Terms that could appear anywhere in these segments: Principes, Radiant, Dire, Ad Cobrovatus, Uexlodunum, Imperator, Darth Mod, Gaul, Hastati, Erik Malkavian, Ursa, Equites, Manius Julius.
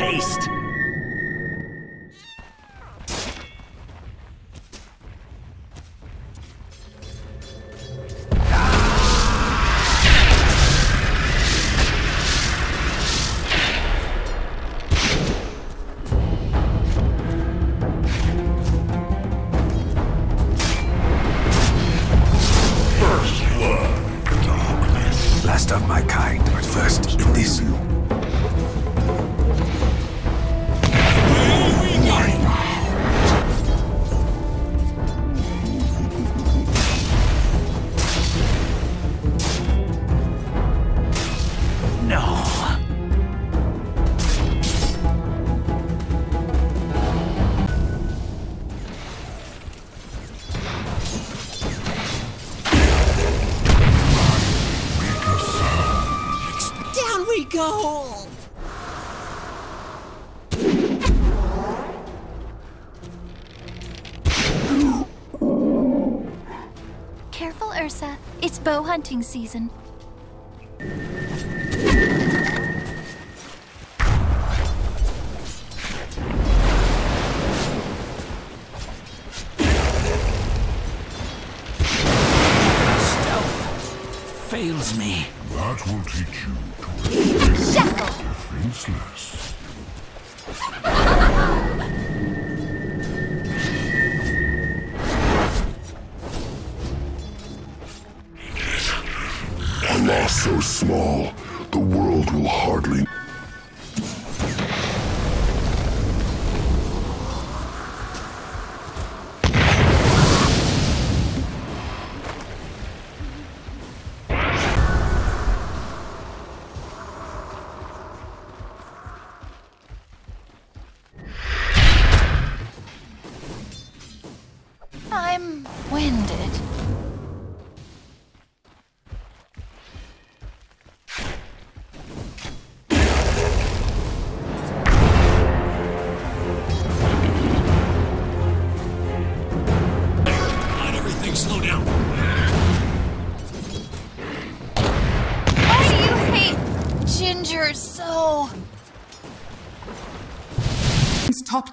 haste! Of my kind, but first in this. Go! Careful, Ursa. It's bow hunting season. Stealth fails me. That will teach you to shackle defenseless. A loss so small, the world will hardly. I'm winded. Not everything, slow down. Why do you hate Ginger so? His top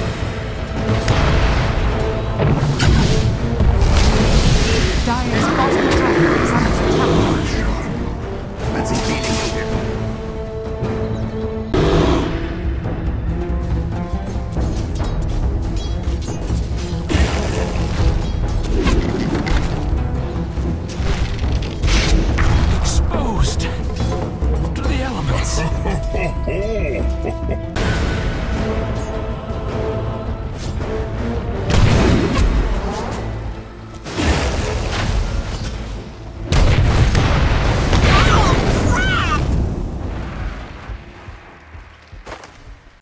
Dire's bottom tower is under attack. That's evading here. Exposed to the elements.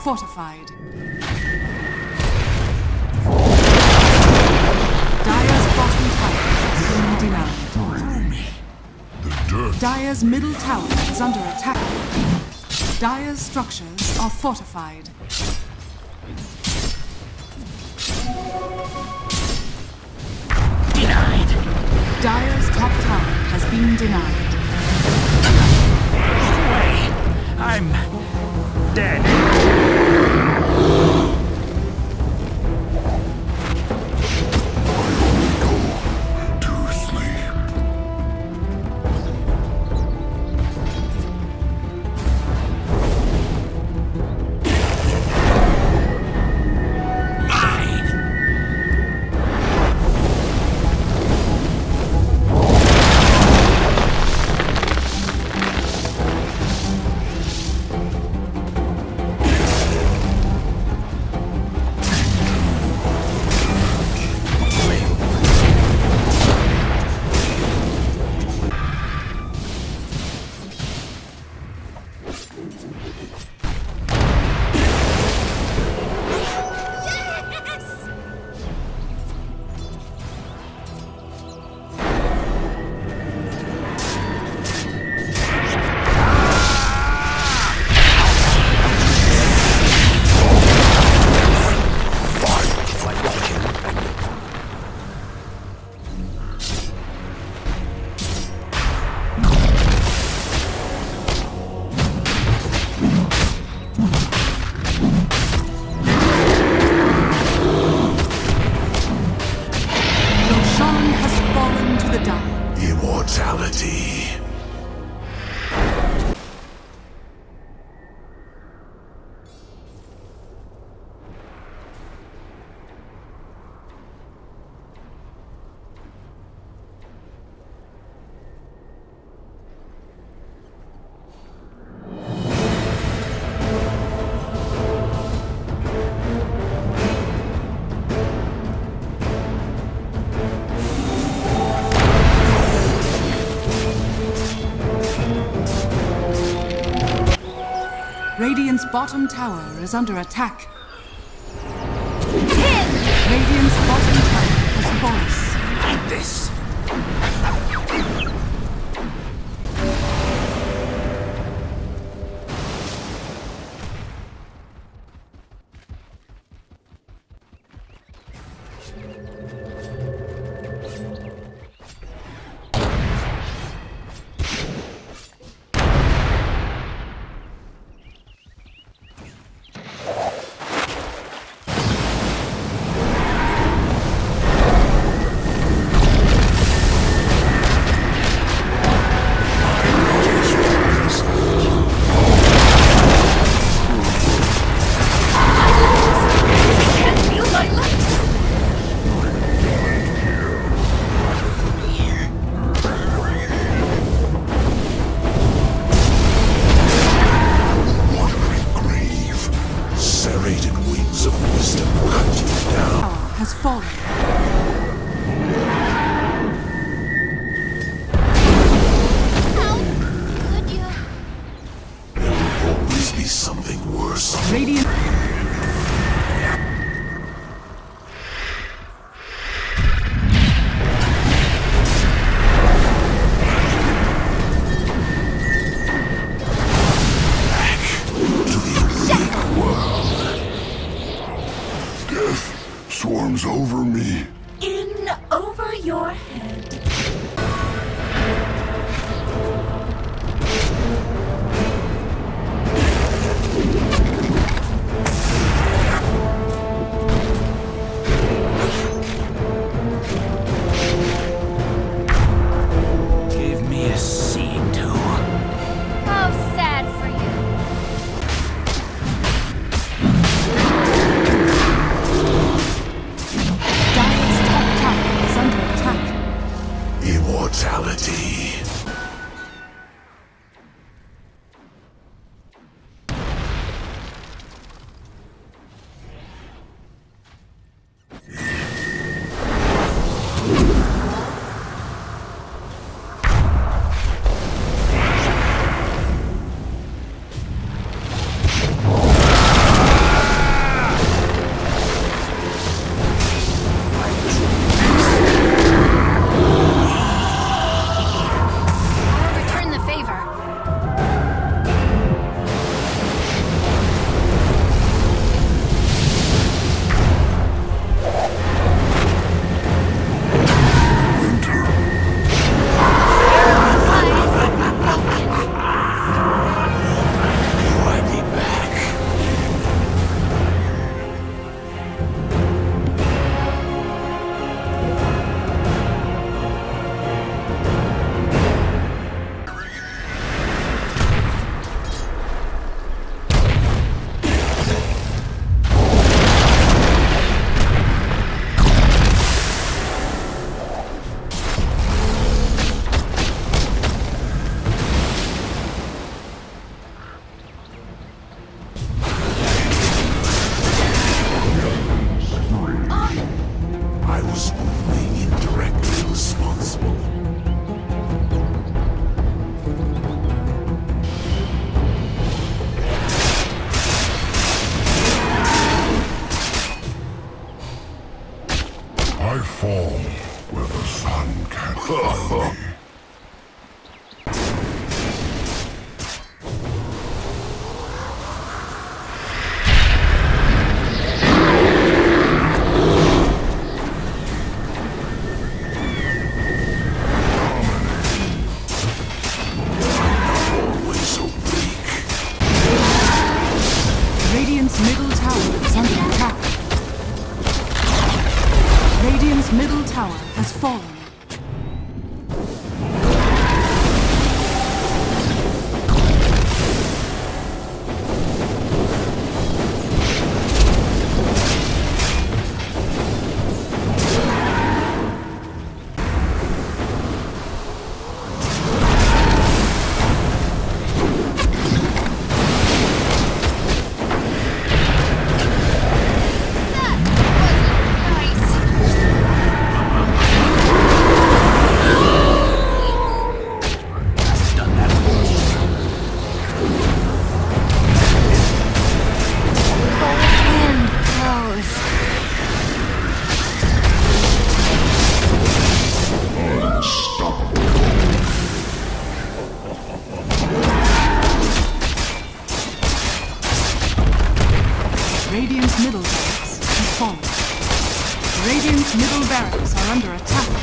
Fortified. Dire's bottom tower is being denied. Dire's middle tower is under attack. Dire's structures are fortified. Denied. Dire's top tower has been denied. Get away. I'm dead. Radiant's bottom tower is under attack. Radiant's bottom tower has fallen. Eat this!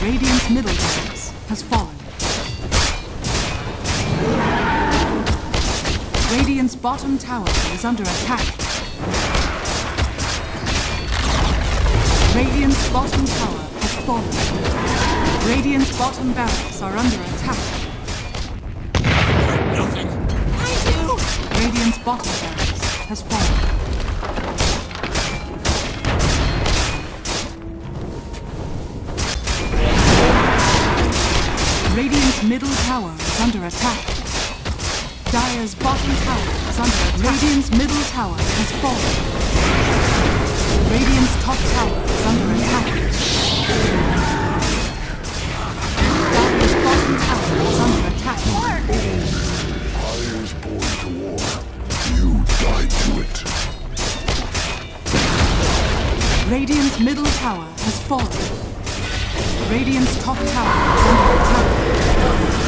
Radiant's middle barracks has fallen. Radiant's bottom tower is under attack. Radiant's bottom tower has fallen. Radiant's bottom barracks are under attack. Nothing. I do. Radiant's bottom barracks has fallen. Radiant's middle tower is under attack. Dire's bottom tower is under attack. Radiant's middle tower has fallen. Radiant's top tower is under attack. Dire's bottom tower is under attack. I was born to war. You died to it. Radiant's middle tower has fallen. Radiant's top tower is under attack.